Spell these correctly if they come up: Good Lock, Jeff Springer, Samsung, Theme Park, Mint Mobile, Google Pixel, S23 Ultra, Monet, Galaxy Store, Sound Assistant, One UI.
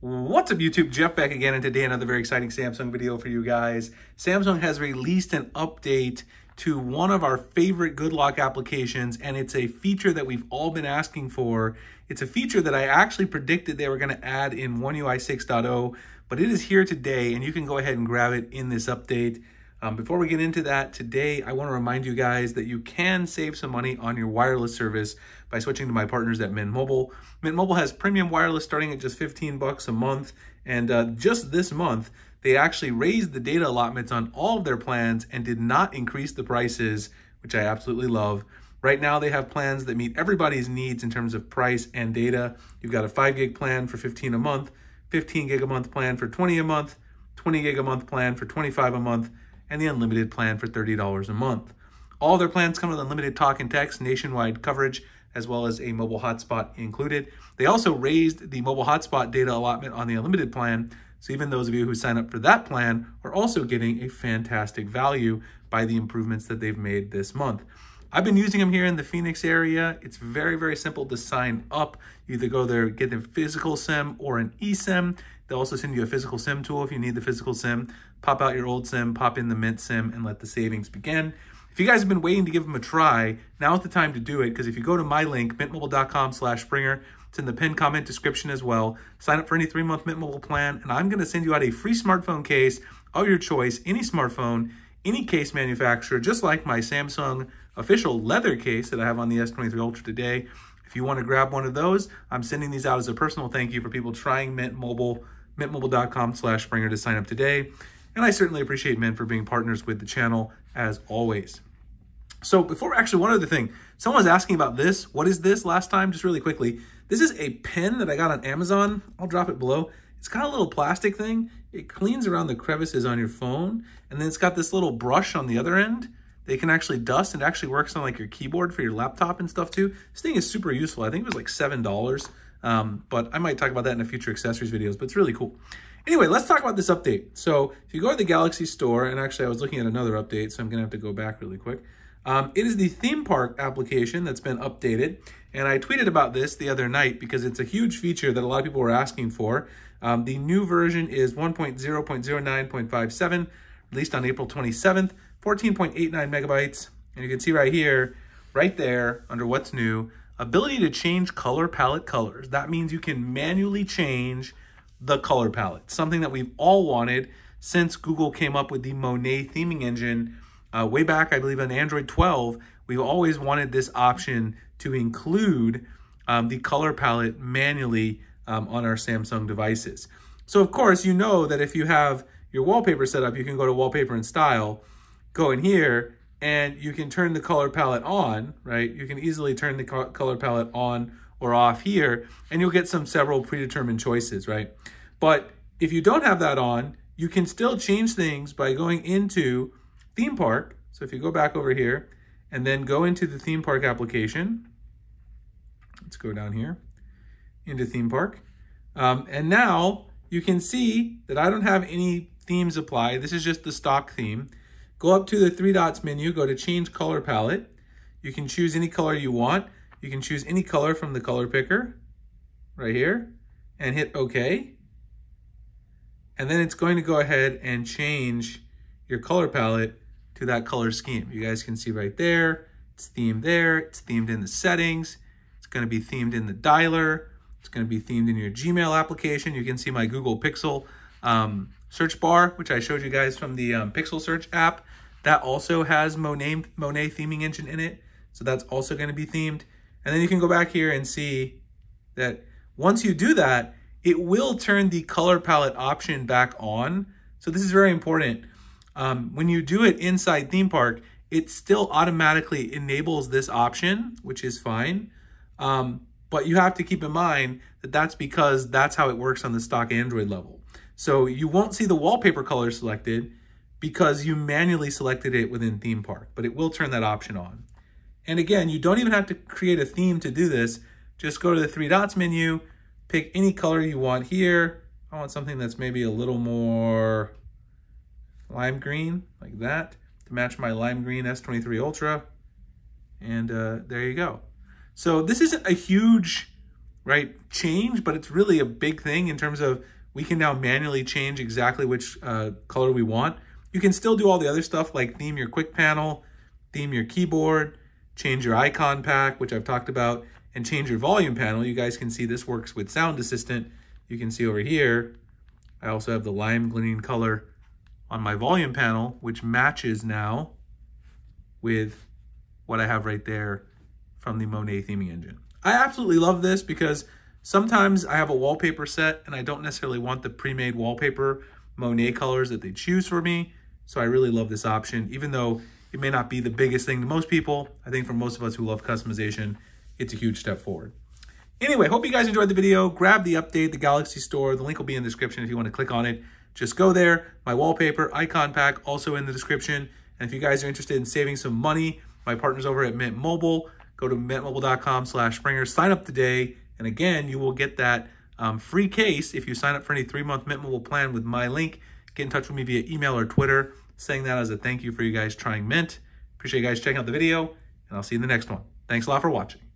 What's up YouTube, Jeff back again, and today another very exciting Samsung video for you guys. Samsung has released an update to one of our favorite Good Lock applications, and it's a feature that we've all been asking for. It's a feature that I actually predicted they were going to add in One UI 6.0, but it is here today and you can go ahead and grab it in this update. Before we get into that, today I want to remind you guys that you can save some money on your wireless service by switching to my partners at Mint Mobile. Mint Mobile has premium wireless starting at just 15 bucks a month, and just this month they actually raised the data allotments on all of their plans and did not increase the prices, which I absolutely love. Right now they have plans that meet everybody's needs in terms of price and data. You've got a 5 gig plan for 15 a month, 15 gig a month plan for 20 a month, 20 gig a month plan for 25 a month, and the unlimited plan for $30 a month. All their plans come with unlimited talk and text, nationwide coverage, as well as a mobile hotspot included. They also raised the mobile hotspot data allotment on the unlimited plan, so even those of you who sign up for that plan are also getting a fantastic value by the improvements that they've made this month. I've been using them here in the Phoenix area. It's very, very simple to sign up. You either go there, get a physical SIM or an eSIM. They'll also send you a physical SIM tool if you need the physical SIM. Pop out your old SIM, pop in the Mint SIM, and let the savings begin. If you guys have been waiting to give them a try, now's the time to do it, because if you go to my link, mintmobile.com/Springer, it's in the pinned comment description as well. Sign up for any 3-month Mint Mobile plan, and I'm going to send you out a free smartphone case of your choice, any smartphone, any case manufacturer, just like my Samsung official leather case that I have on the S23 Ultra today. If you want to grab one of those, I'm sending these out as a personal thank you for people trying Mint Mobile, mintmobile.com/Springer to sign up today. And I certainly appreciate Mint for being partners with the channel as always. So before, actually one other thing, someone was asking about this. What is this last time? Just really quickly. This is a pen that I got on Amazon. I'll drop it below. It's got a little plastic thing. It cleans around the crevices on your phone. And then it's got this little brush on the other end. They can actually dust, and it actually works on like your keyboard for your laptop and stuff too. This thing is super useful. I think it was like $7, but I might talk about that in a future accessories videos, but it's really cool. Anyway, let's talk about this update. So if you go to the Galaxy Store, and actually I was looking at another update, so I'm gonna have to go back really quick. It is the Theme Park application that's been updated. And I tweeted about this the other night because it's a huge feature that a lot of people were asking for. The new version is 1.0.09.57, released on April 27th. 14.89 megabytes, and you can see right here, right there, under what's new, ability to change color palette colors. That means you can manually change the color palette, something that we've all wanted since Google came up with the Monet theming engine way back, I believe, on Android 12. We've always wanted this option to include the color palette manually on our Samsung devices. So, of course, you know that if you have your wallpaper set up, you can go to Wallpaper and Style, go in here, and you can turn the color palette on, right? You can easily turn the color palette on or off here, and you'll get several predetermined choices, right? But if you don't have that on, you can still change things by going into Theme Park. So if you go back over here and then go into the Theme Park application, let's go down here into Theme Park. And now you can see that I don't have any themes applied. This is just the stock theme. Go up to the three dots menu, go to change color palette. You can choose any color you want. You can choose any color from the color picker right here and hit OK. And then it's going to go ahead and change your color palette to that color scheme. You guys can see right there, it's themed there, it's themed in the settings, it's going to be themed in the dialer, it's going to be themed in your Gmail application. You can see my Google Pixel search bar, which I showed you guys from the Pixel search app. That also has Monet theming engine in it. So that's also going to be themed. And then you can go back here and see that once you do that, it will turn the color palette option back on. So this is very important. When you do it inside Theme Park, it still automatically enables this option, which is fine. But you have to keep in mind that that's because that's how it works on the stock Android level. So you won't see the wallpaper color selected because you manually selected it within Theme Park, but it will turn that option on. And again, you don't even have to create a theme to do this. Just go to the three dots menu, pick any color you want here. I want something that's maybe a little more lime green, like that, to match my lime green S23 Ultra. And there you go. So this isn't a huge right, change, but it's really a big thing in terms of we can now manually change exactly which color we want. You can still do all the other stuff like theme your quick panel, theme your keyboard, change your icon pack, which I've talked about, and change your volume panel. You guys can see this works with Sound Assistant. You can see over here, I also have the lime green color on my volume panel, which matches now with what I have right there from the Monet theming engine. I absolutely love this because sometimes I have a wallpaper set and I don't necessarily want the pre-made wallpaper Monet colors that they choose for me. So I really love this option, even though it may not be the biggest thing to most people. I think for most of us who love customization, it's a huge step forward. Anyway, hope you guys enjoyed the video. Grab the update, the Galaxy Store. The link will be in the description if you want to click on it. Just go there. My wallpaper icon pack also in the description. And if you guys are interested in saving some money, my partners over at Mint Mobile, go to mintmobile.com/Springer. Sign up today. And again, you will get that free case if you sign up for any 3-month Mint Mobile plan with my link. Get in touch with me via email or Twitter, saying that as a thank you for you guys trying Mint. Appreciate you guys checking out the video, and I'll see you in the next one. Thanks a lot for watching.